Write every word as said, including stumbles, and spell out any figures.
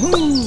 Woo!